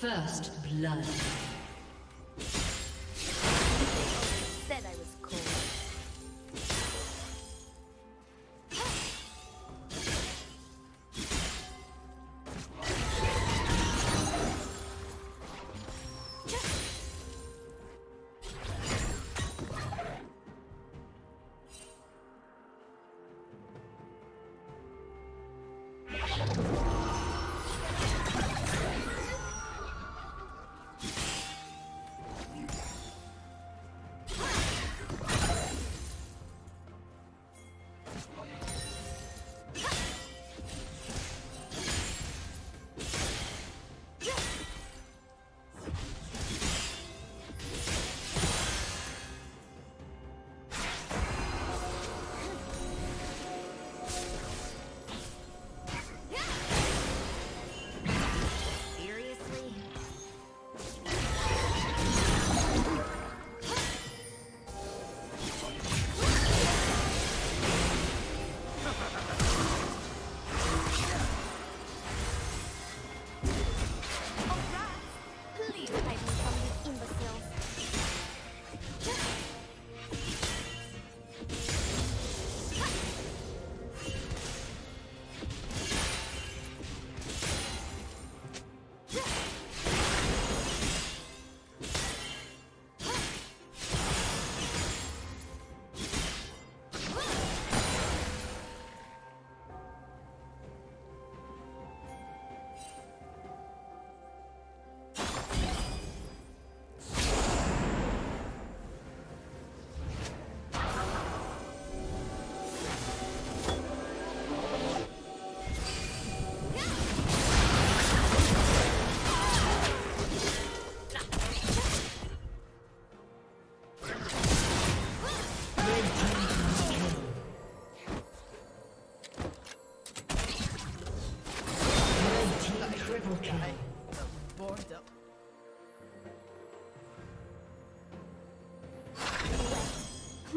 First blood.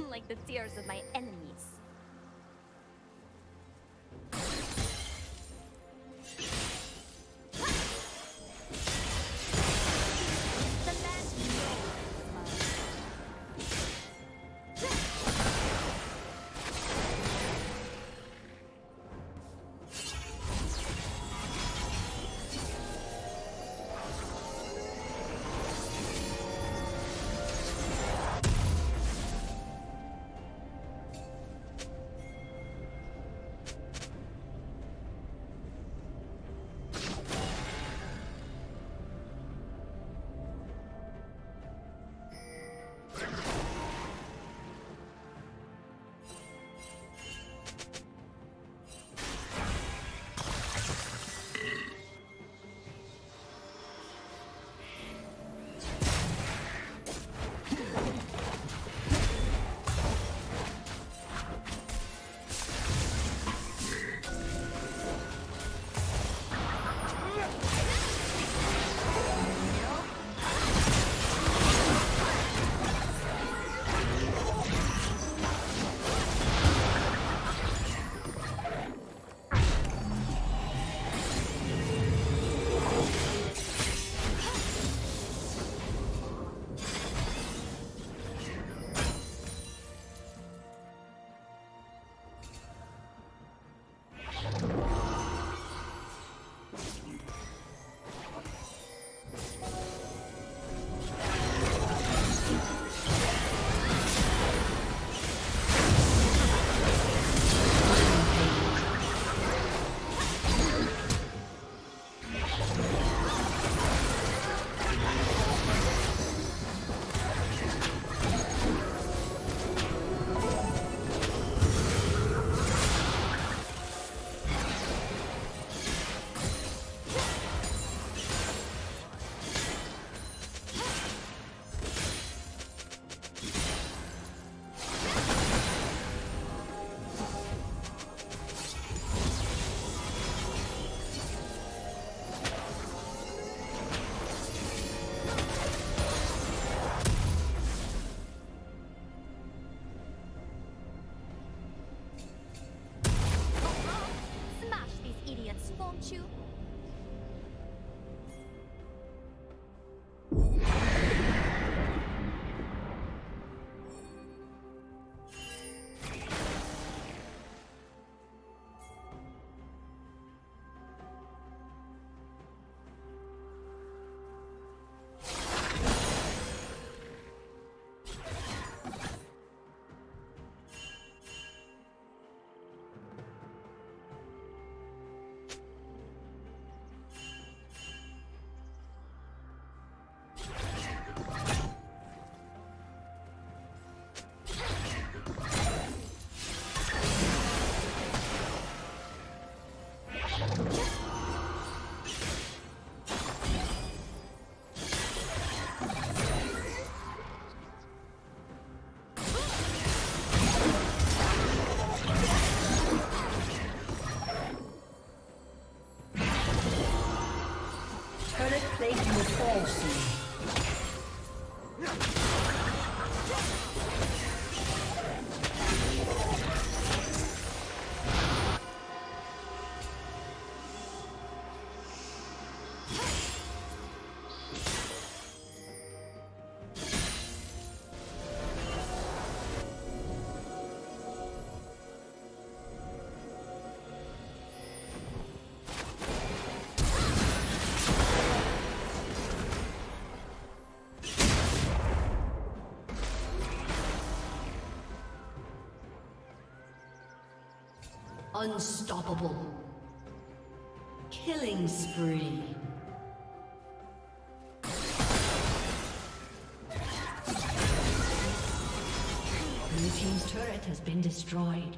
Like the tears of my enemies. Turret plate will fall soon. Unstoppable. Killing spree. Blue team's turret has been destroyed.